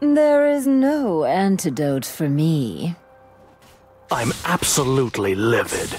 There is no antidote for me. I'm absolutely livid.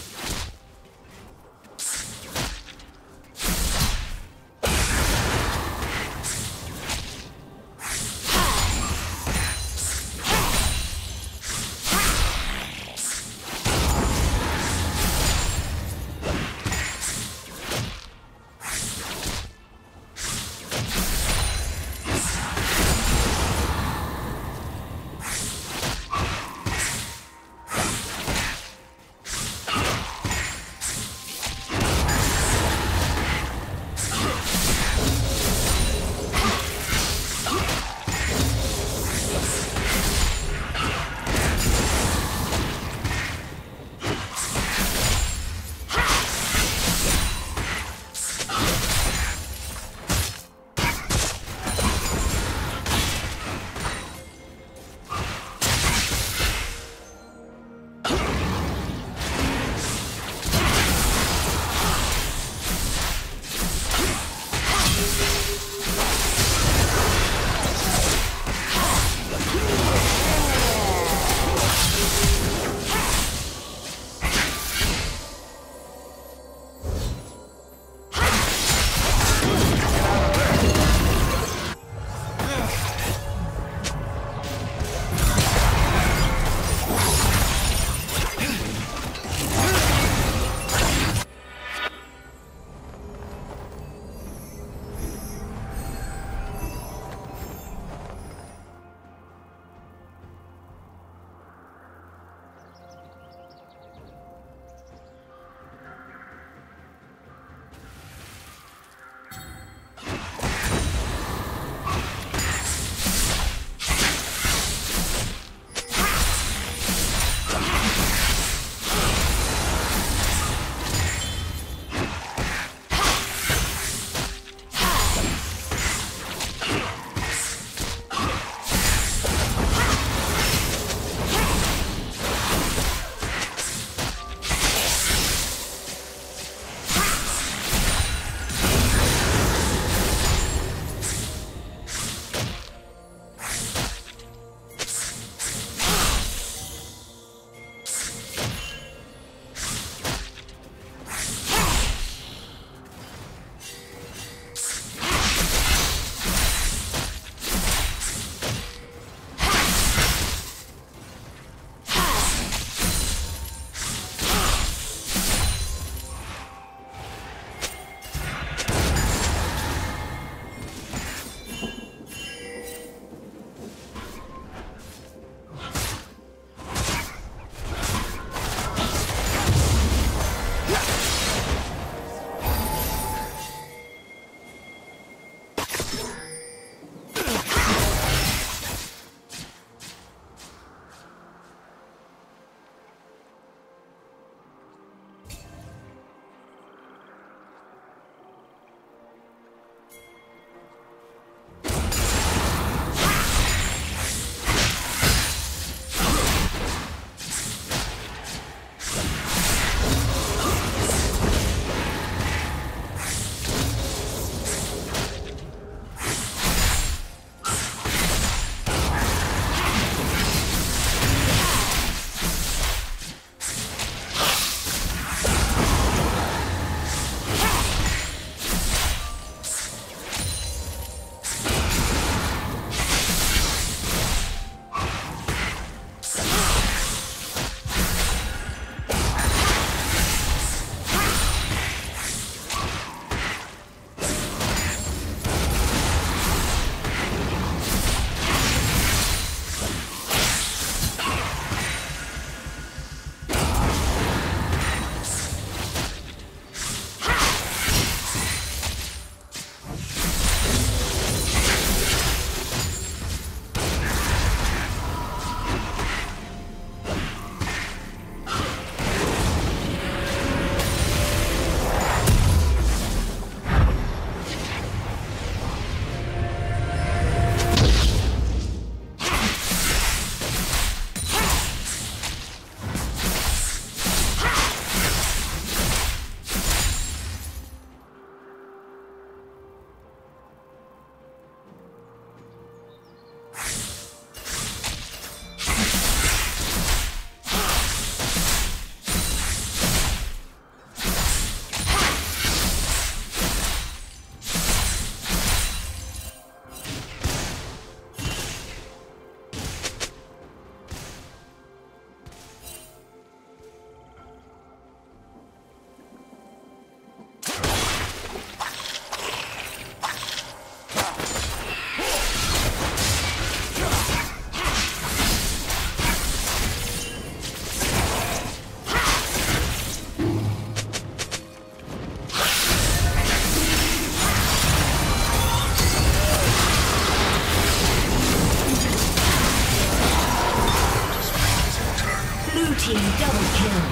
Team double kill.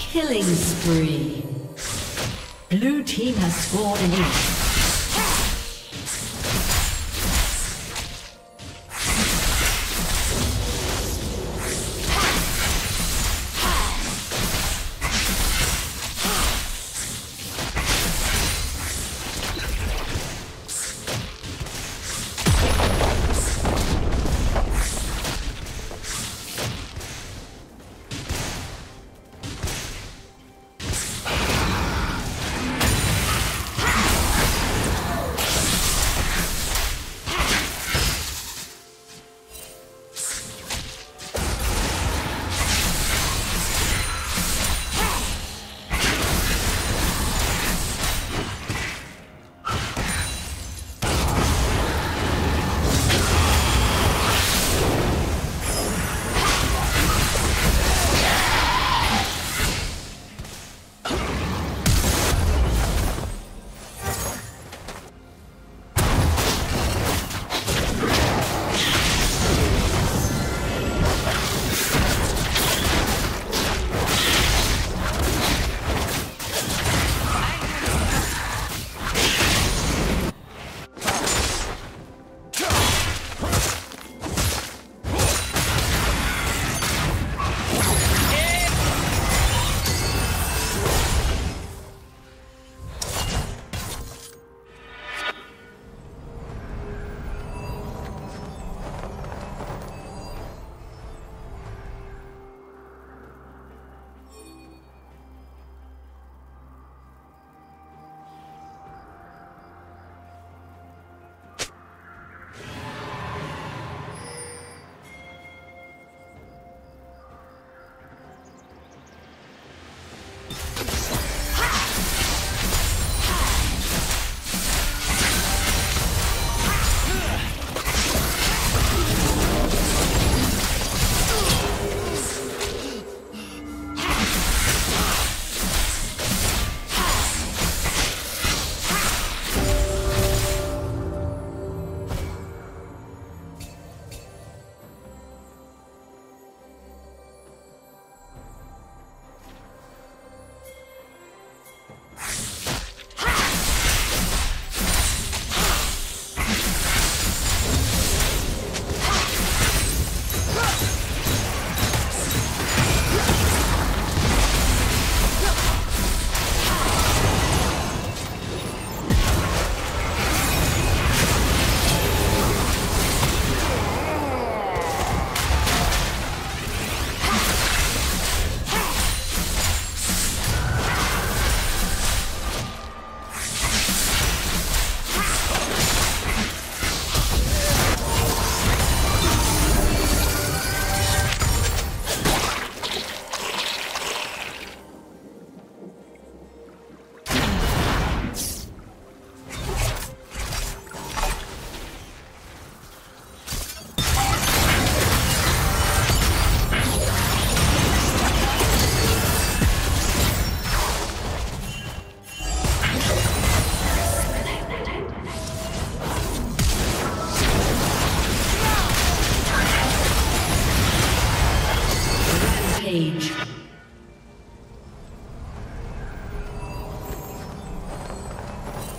Killing spree. Blue team has scored an inch.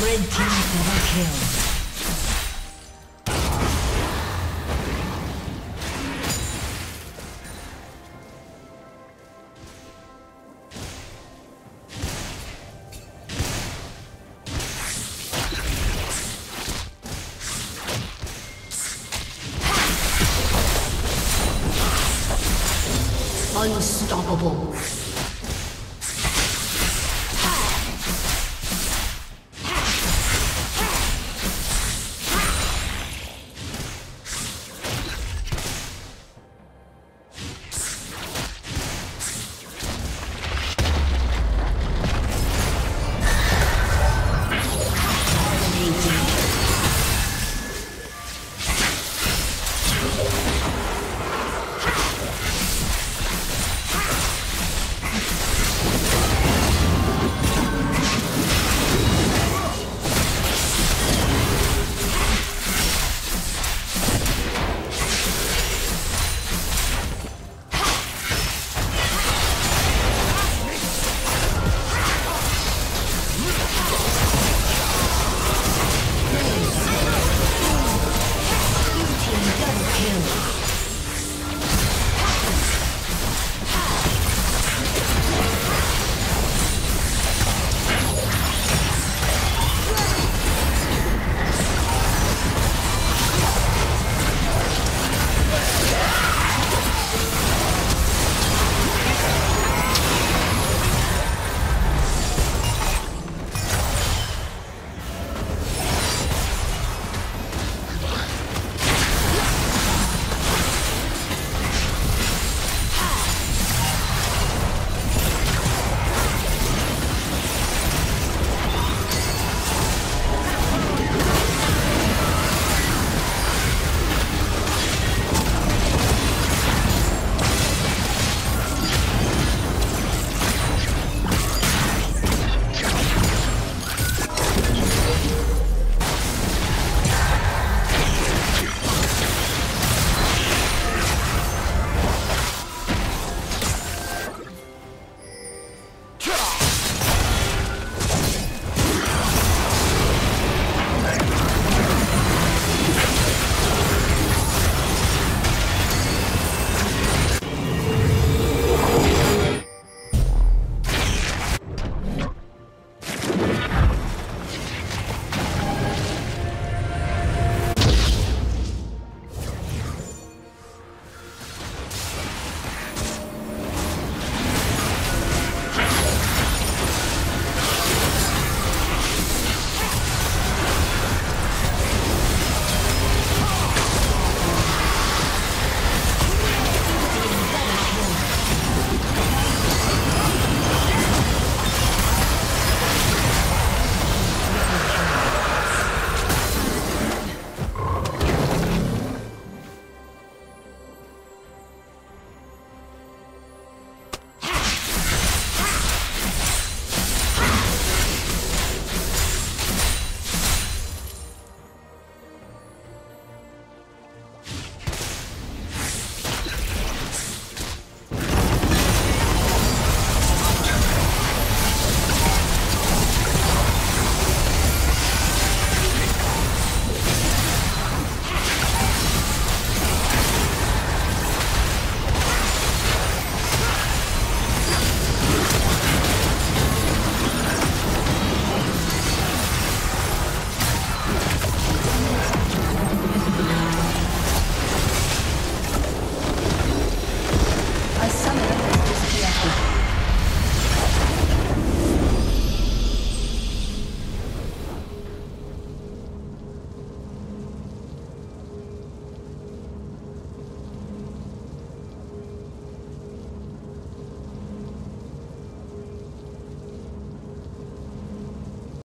Red team double kill. Unstoppable.